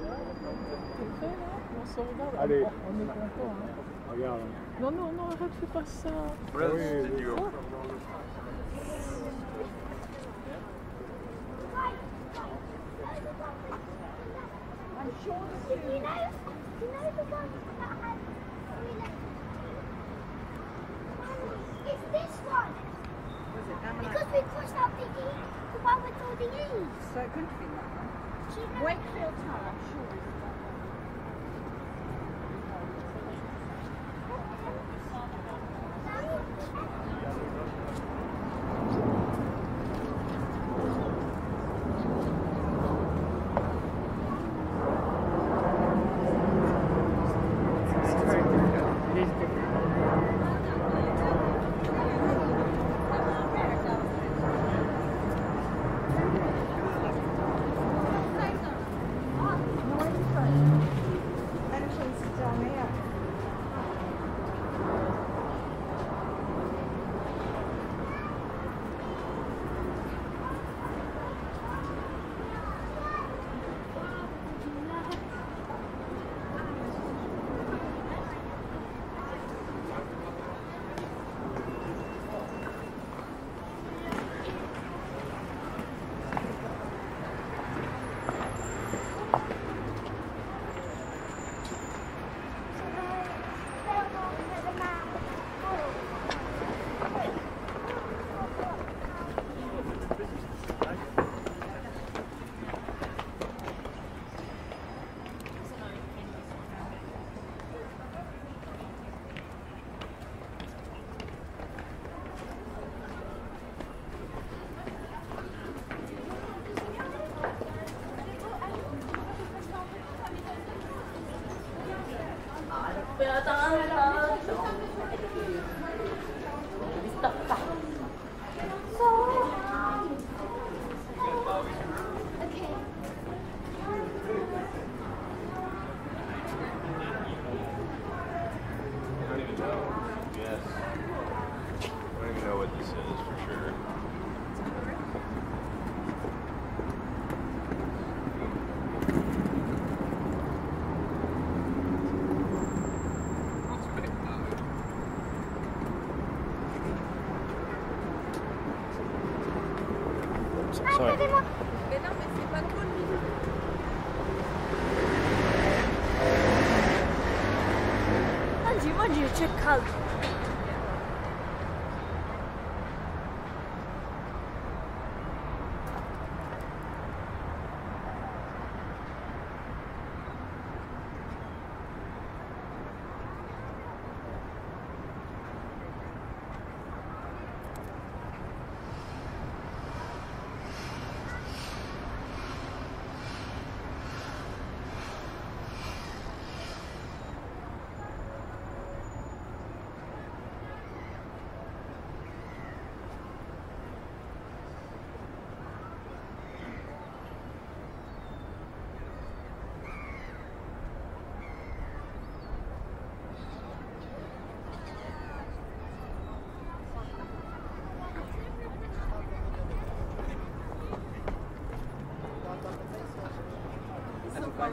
On se regarde. Allez. On est content. Hein. Regarde. Non, non, non, arrête, fais pas ça. Oui. It's this one. Was it Amalek? Because we pushed out the one with all the E's. So it couldn't be that one. Wakefield Tower, I'm sure it's that one.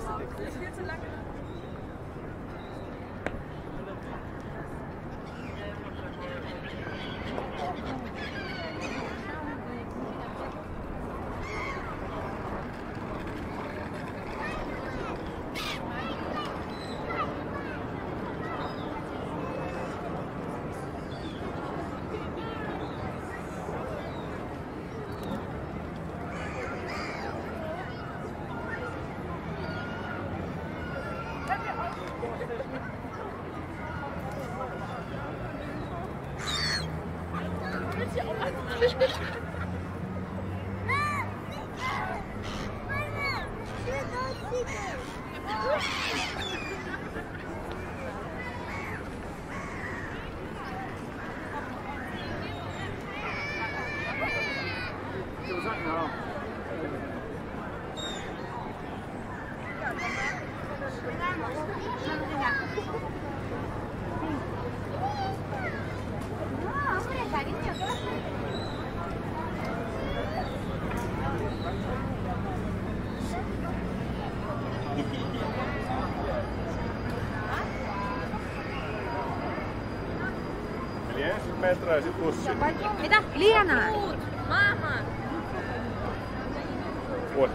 Es wird zu lange. metraisi pussi. Mitä? Liana! Mama! Voi.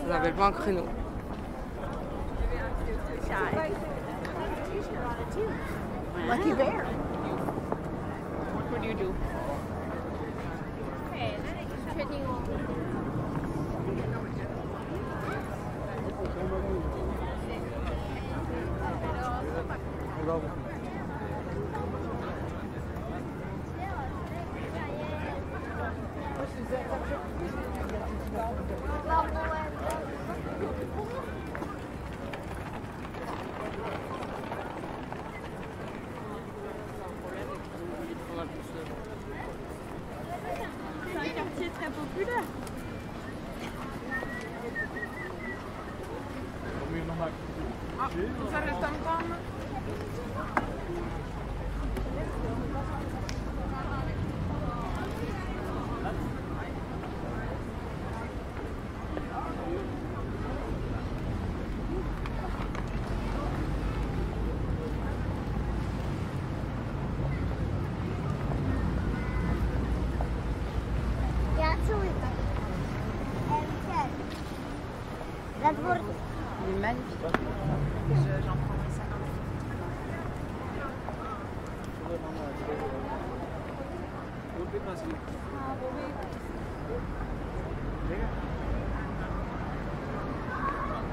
Vous avez pas un créneau. Lucky bear. What do you do?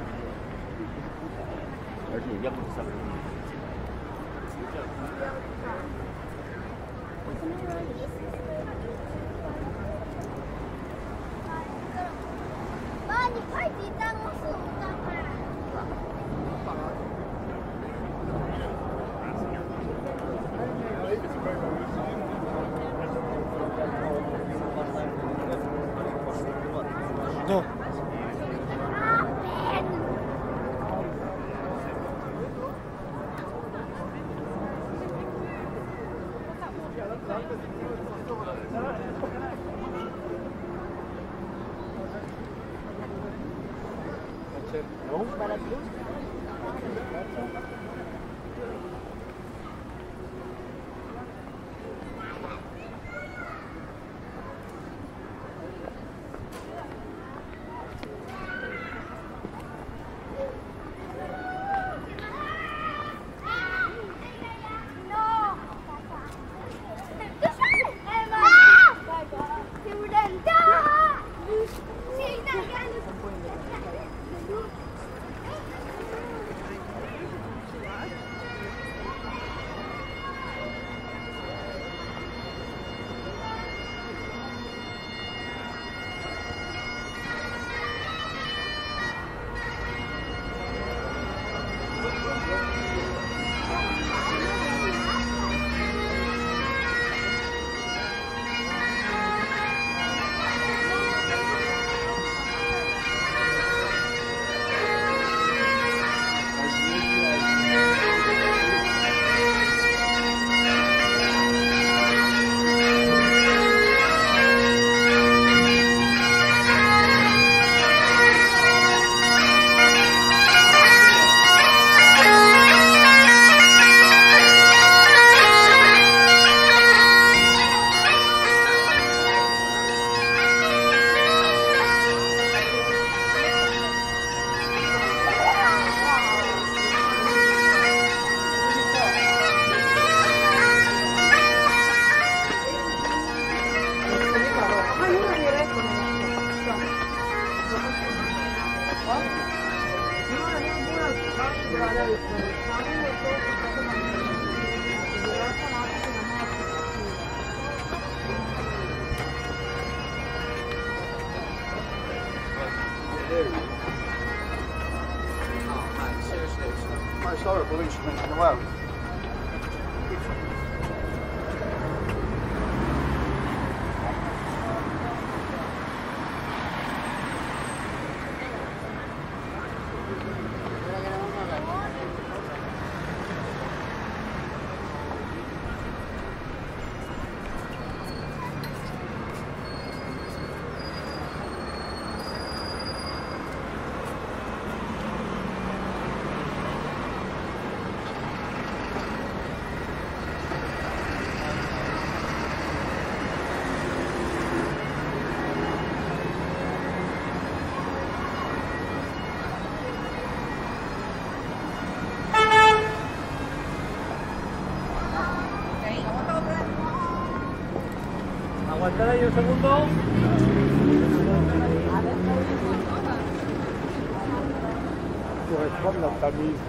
Okay, reliable instrument in the world. Aguantad ahí un segundo. Pues con la camisa.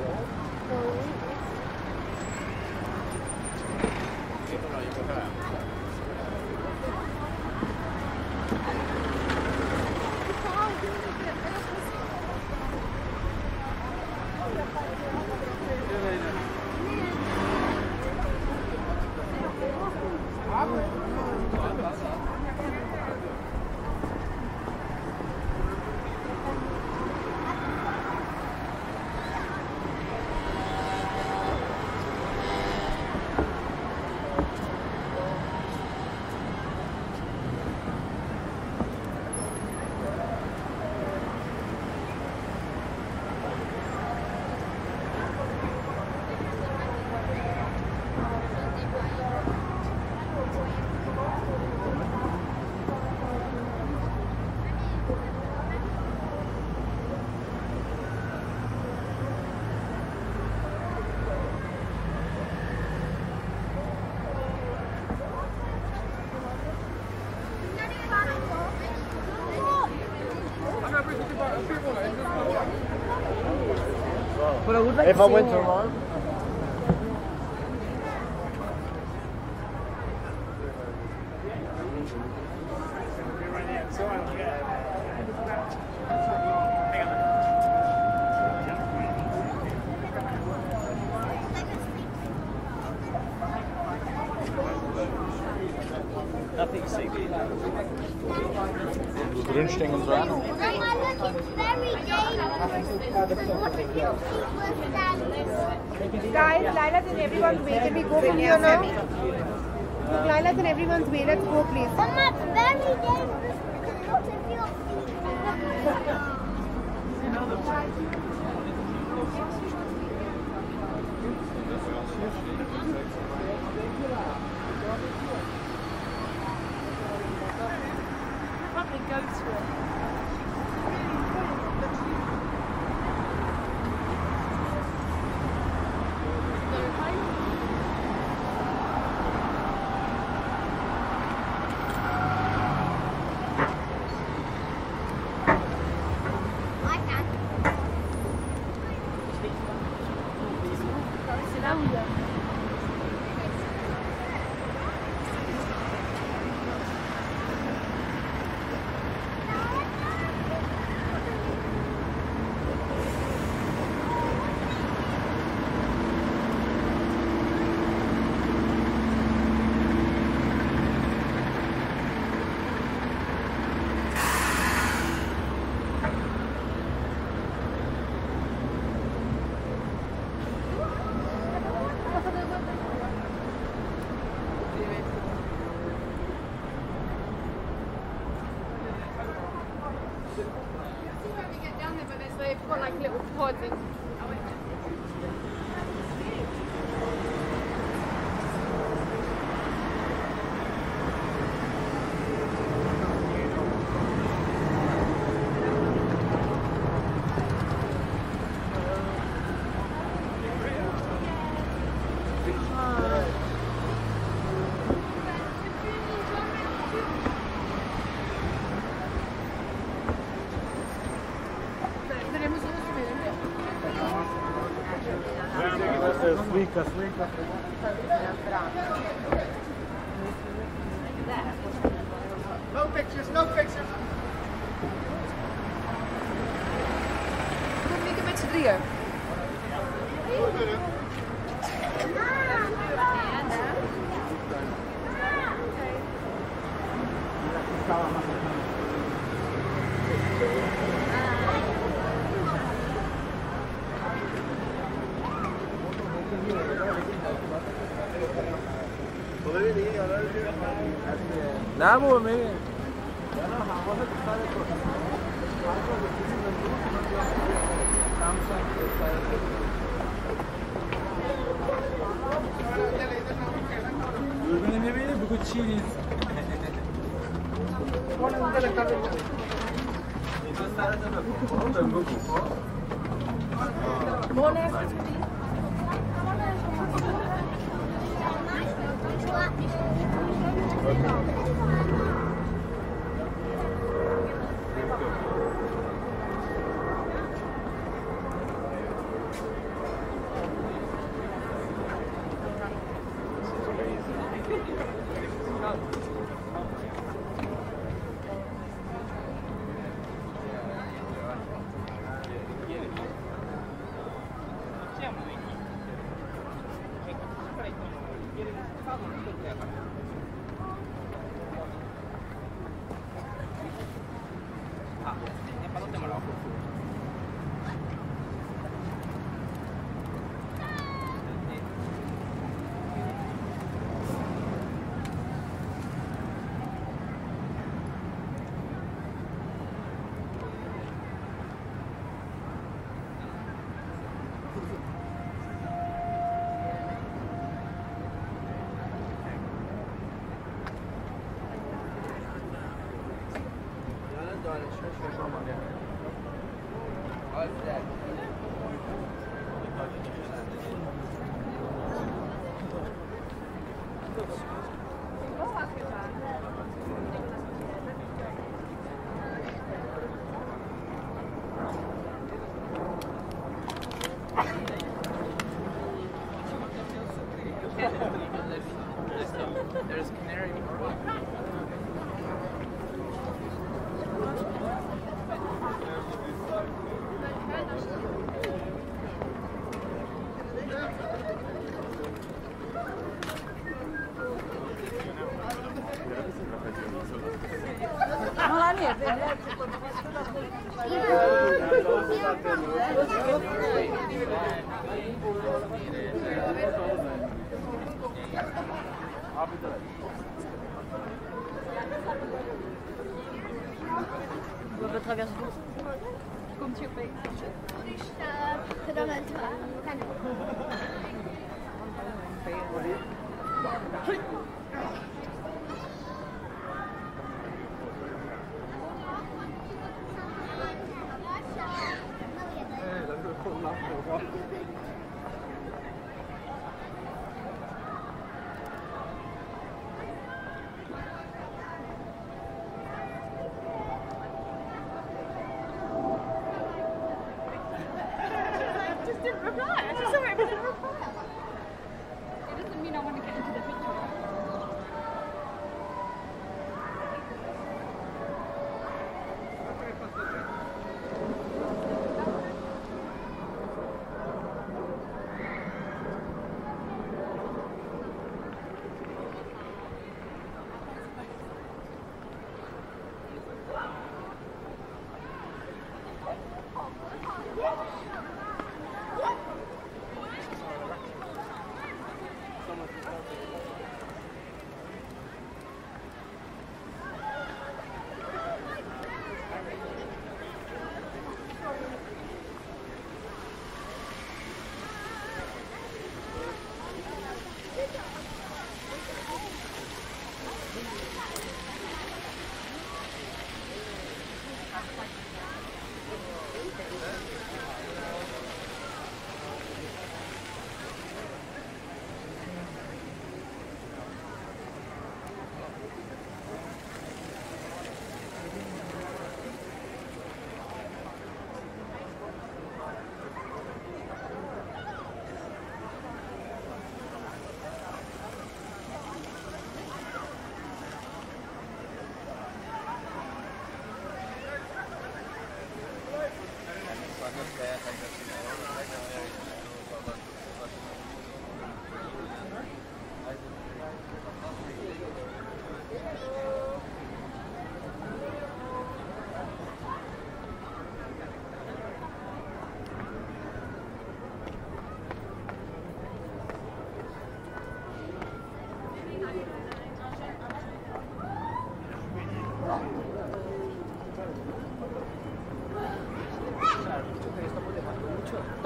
If I went to Rome, nothing's secret. Grundstück und guys, Lila's and everyone's way. Can we go from here now? Look, Lila's and everyone's way. Let's go, please. Mama, it's very dangerous. Probably go to it. Slika. No pictures, no pictures. Kunnen we een beetje drieën?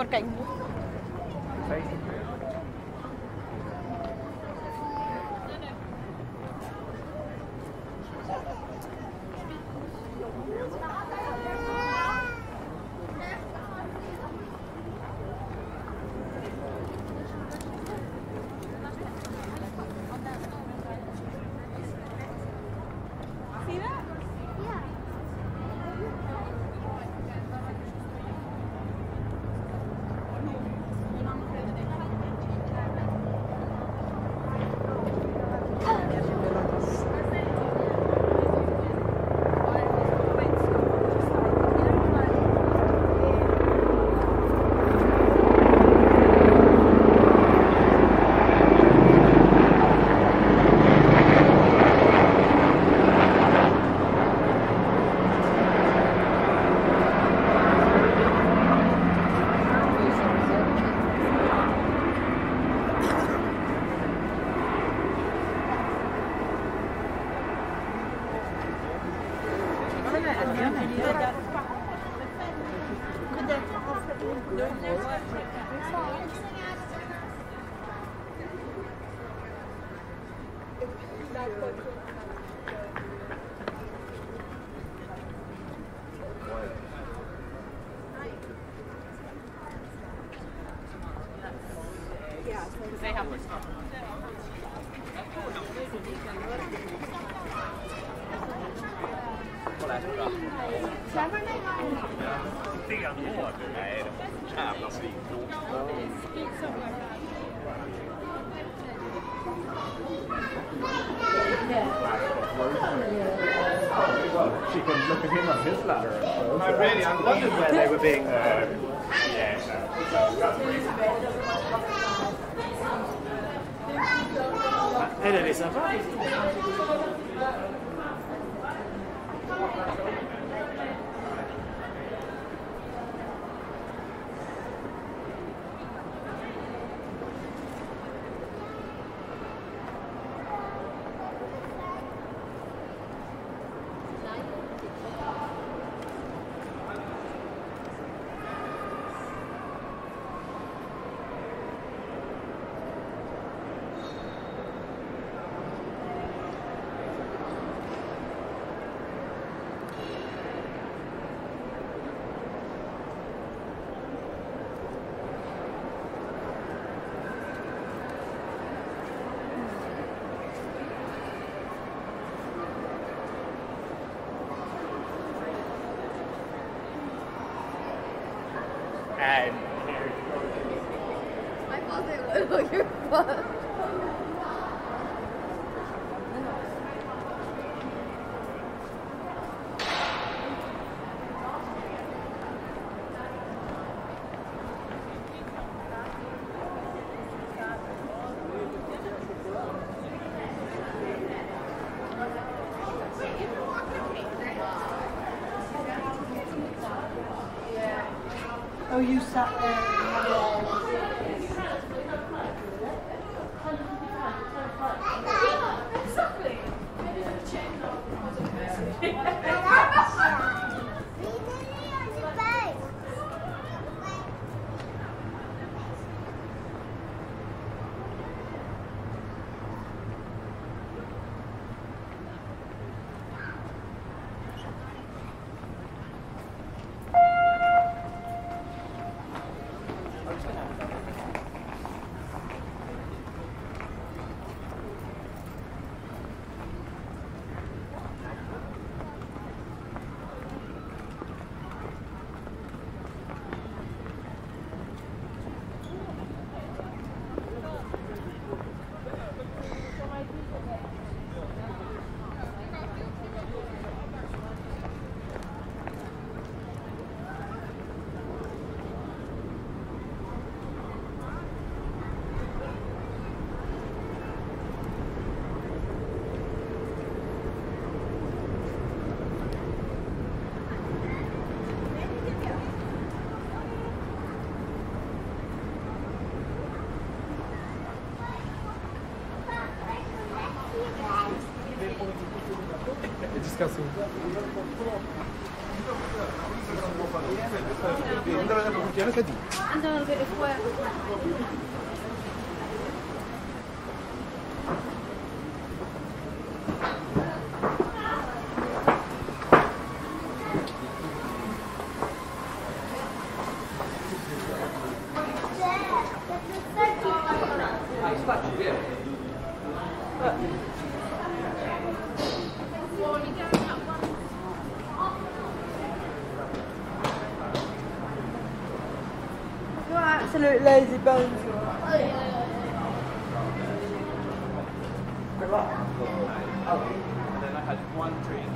por cạnh. She can look at him on his ladder. I really, I wondered where they were being. Oh, you sat there and had discussing. She's done a bit of work. Absolute lazy bones. Good luck. And then I had one drink.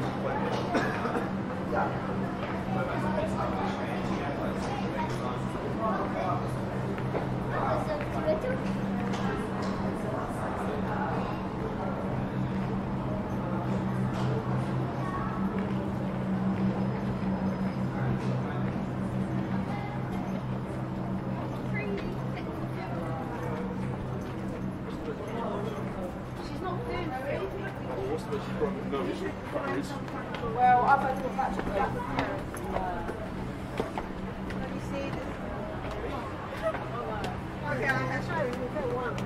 Well, I've had to match it back. Let me see this. Okay, I try to get one.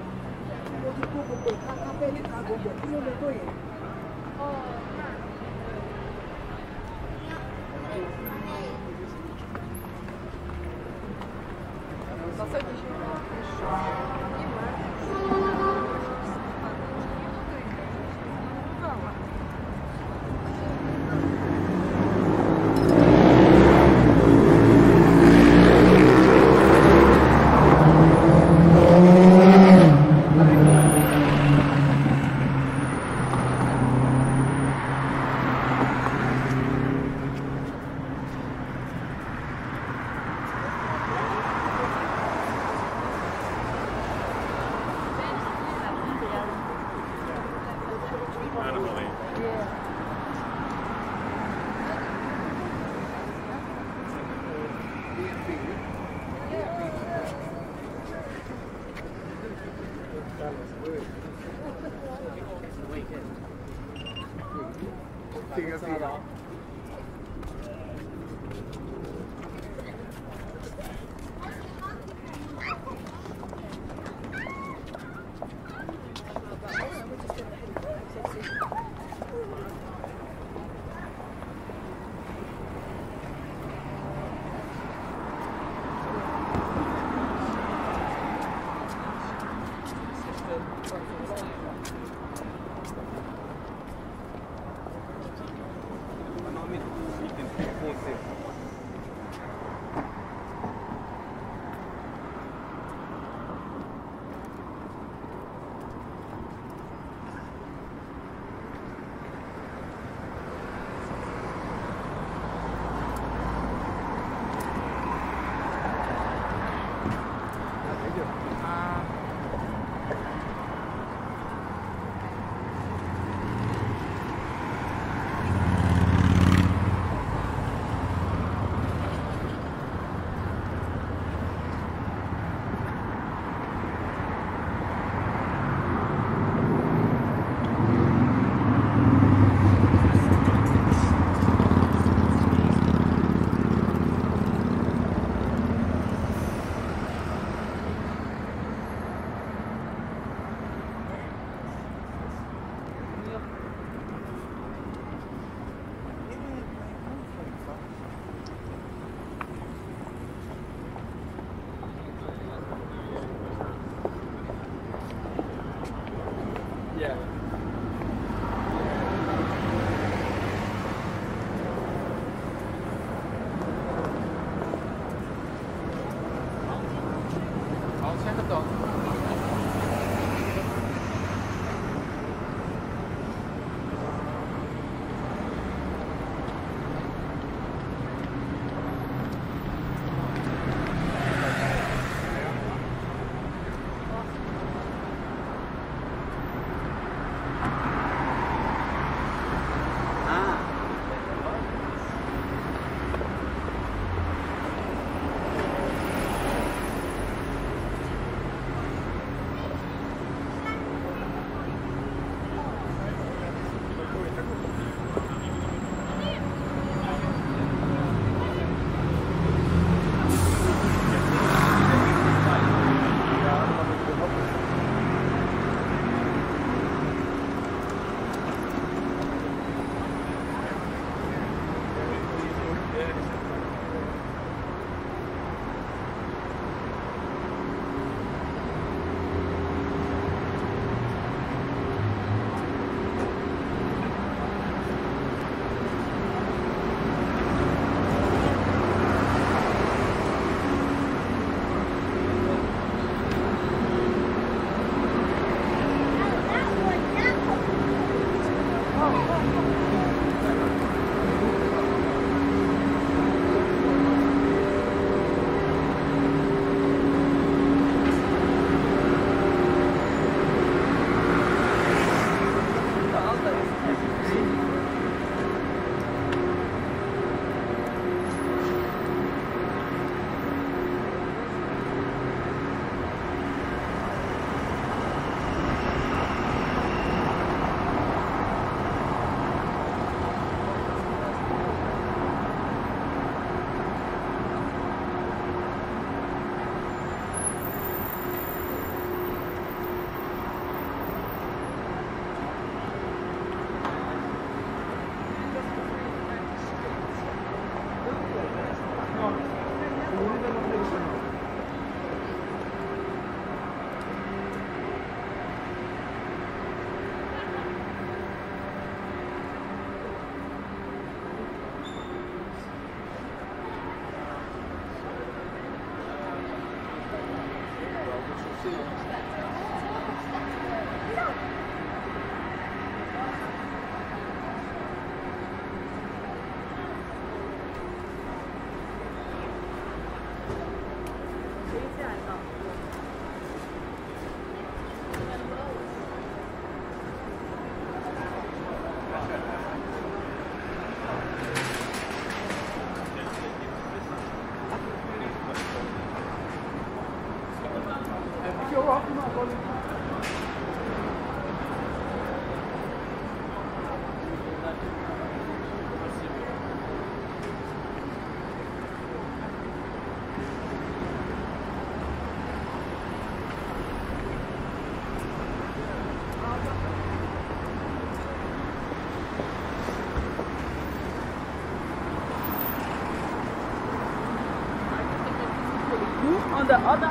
the other.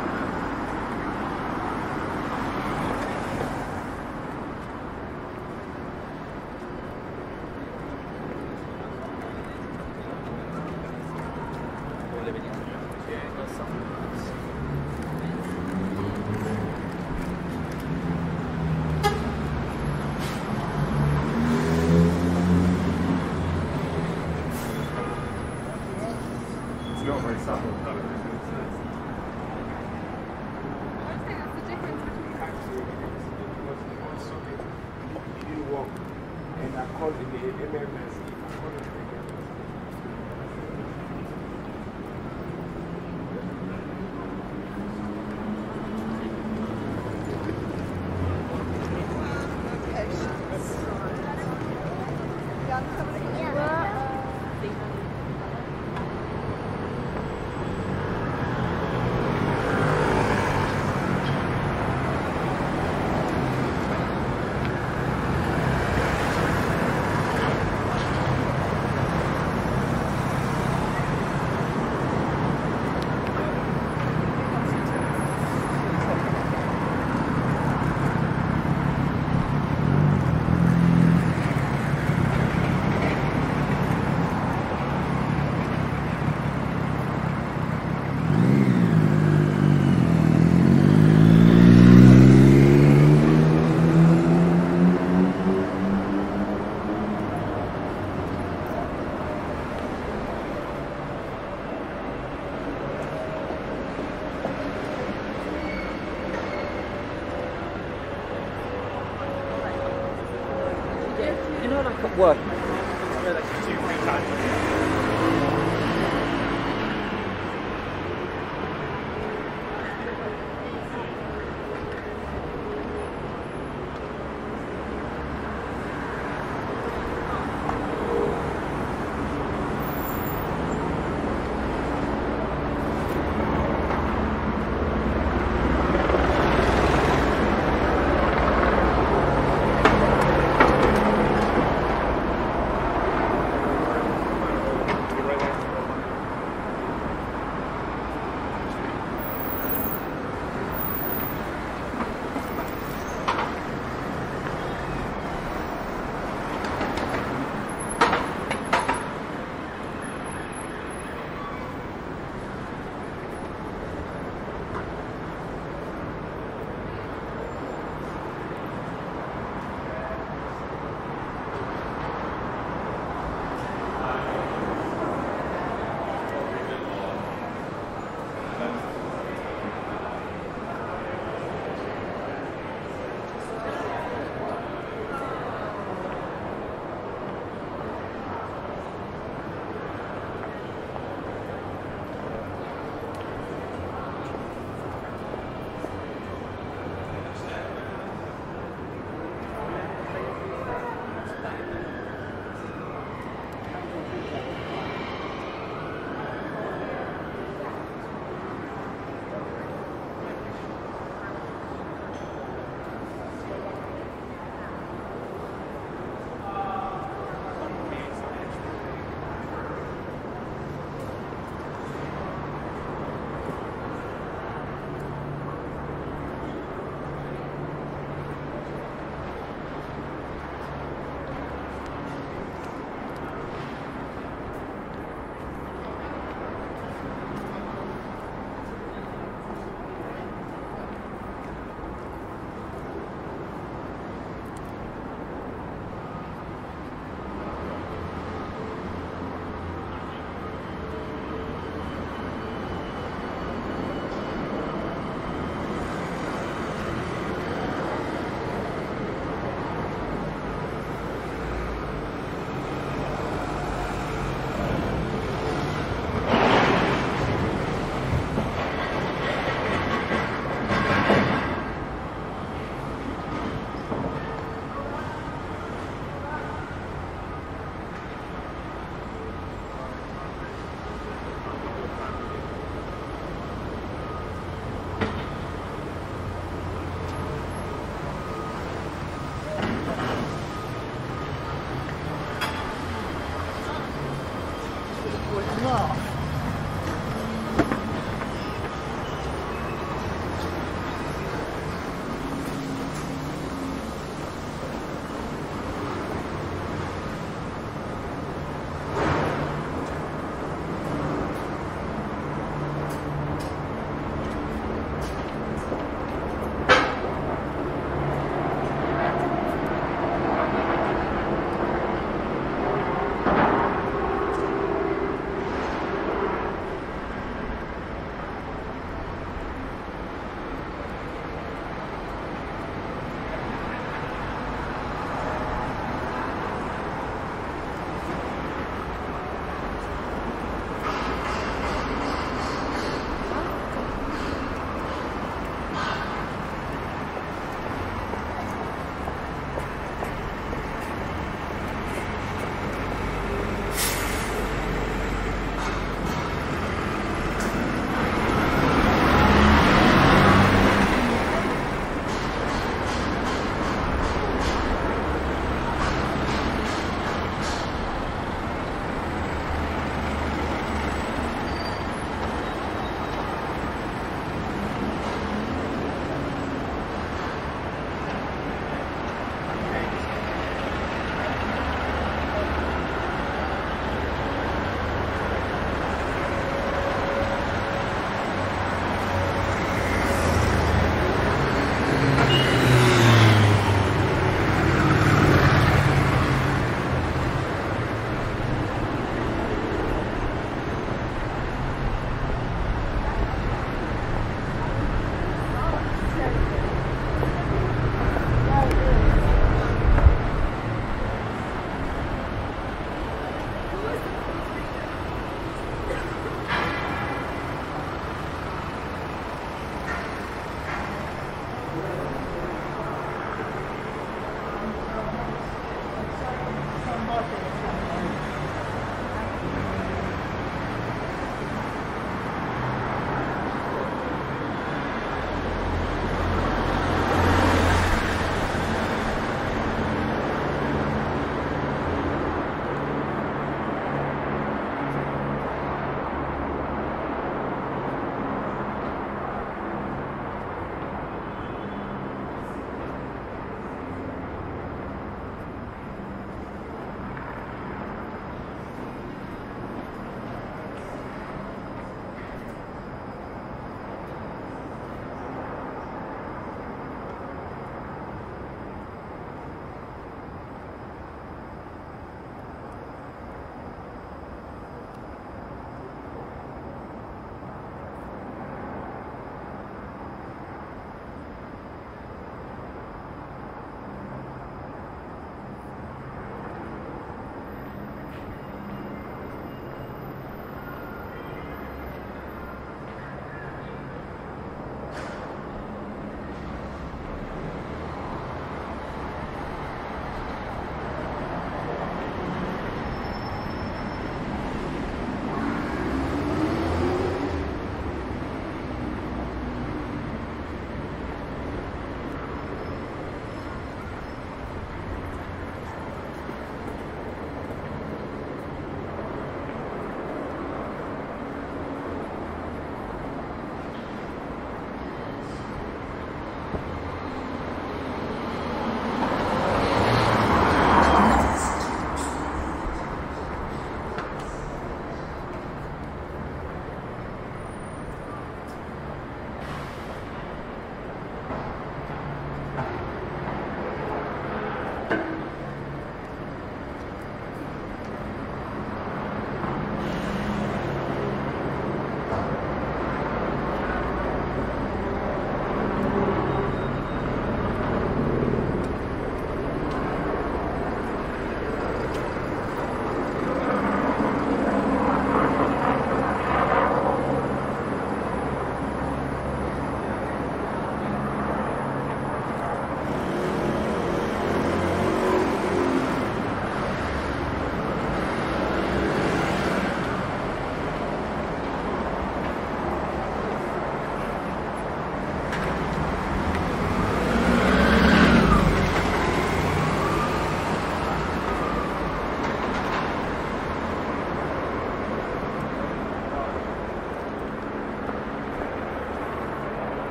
Work.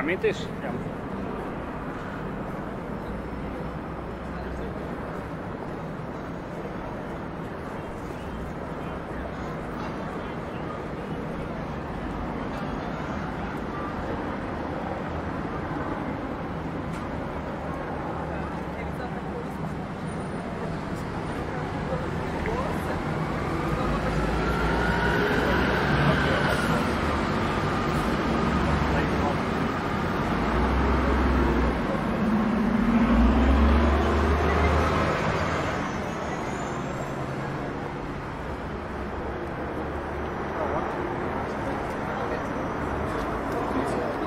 ferramentas.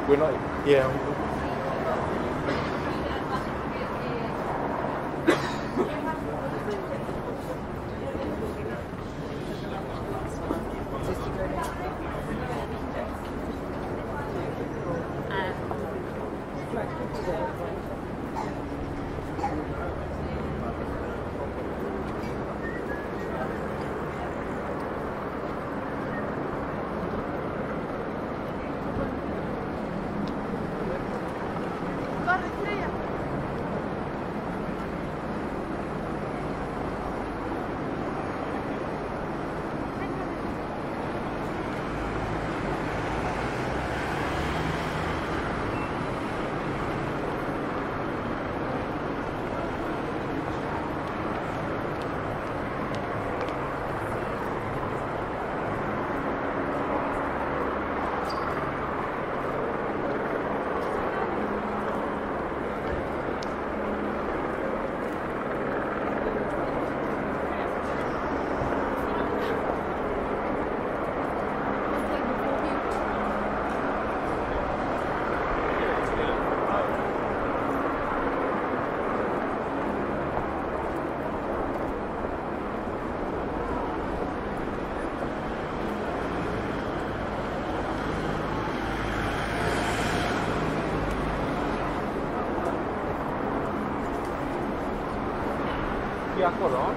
We're not, yeah. A corona.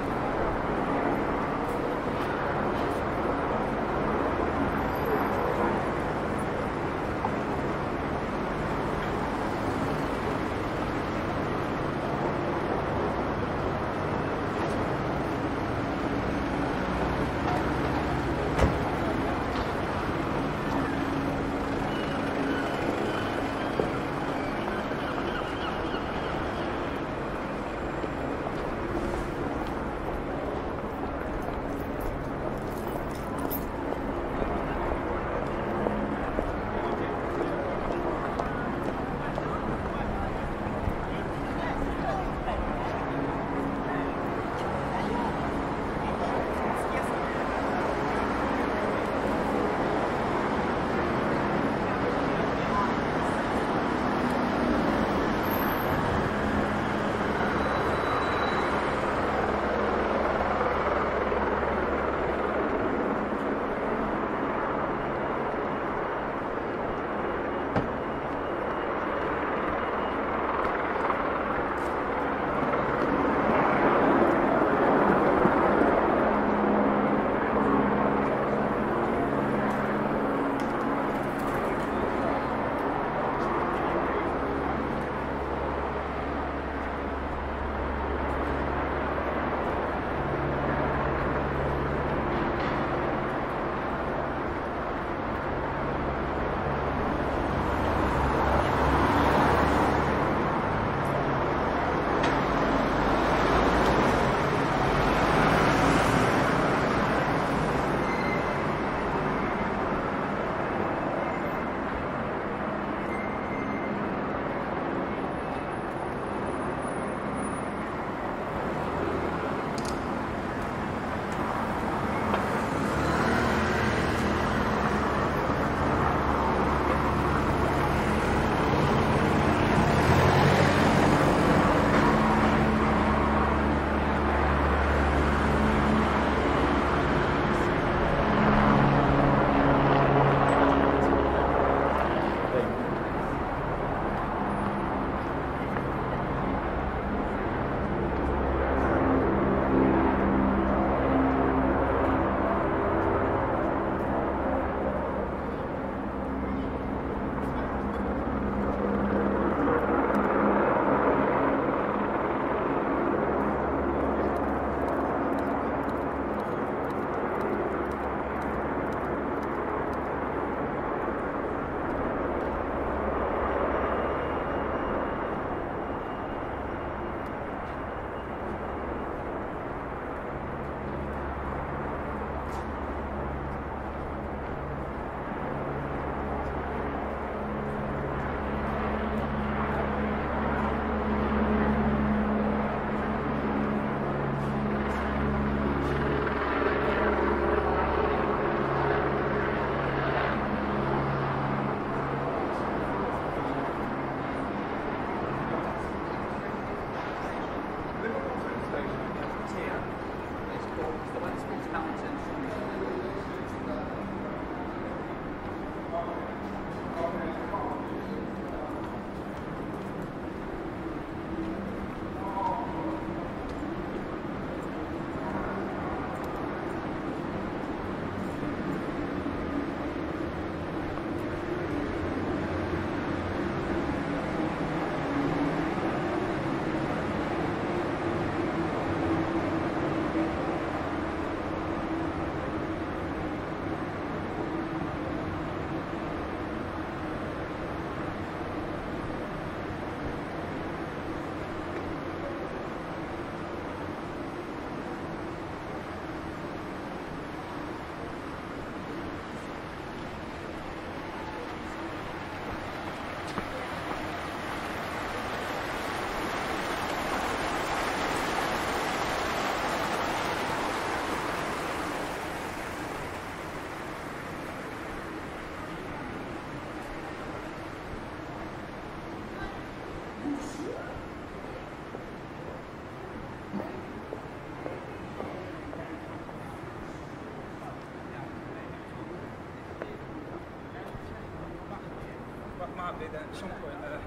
That might be there at some point there.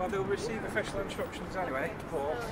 Well, they'll receive official instructions anyway, of course.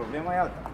Problema é alta.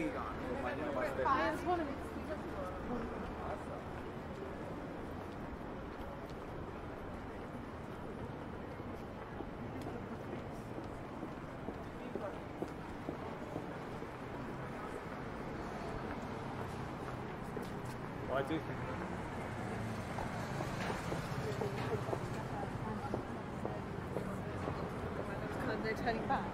Well, I do think they're turning back.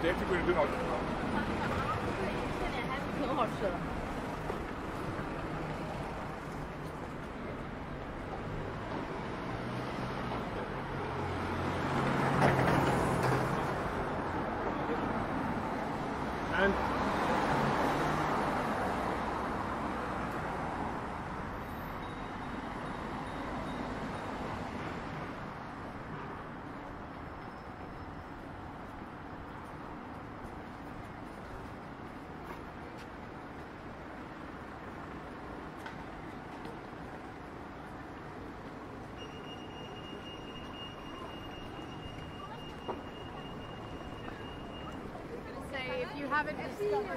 直接去桂林对面去了。这点还挺好吃的。And you haven't discovered it.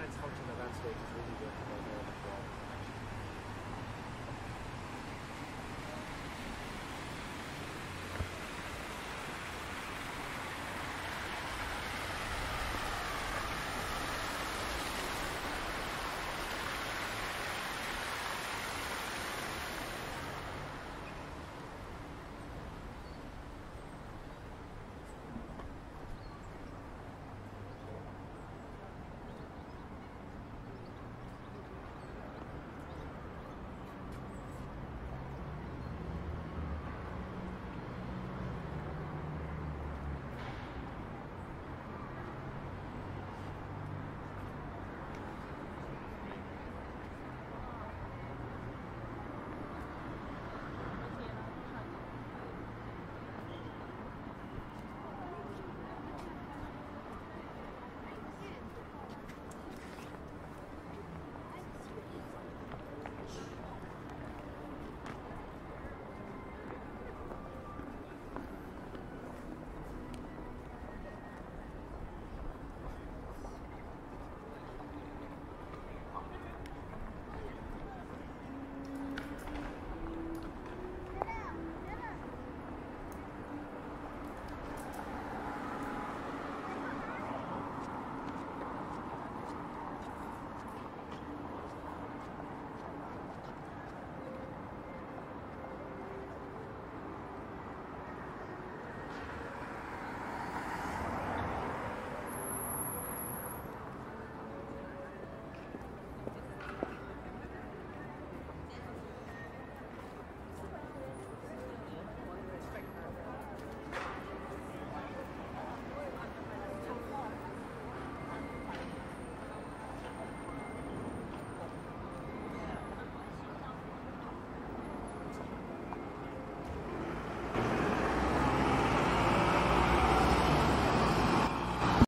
It's function of that stage is really good.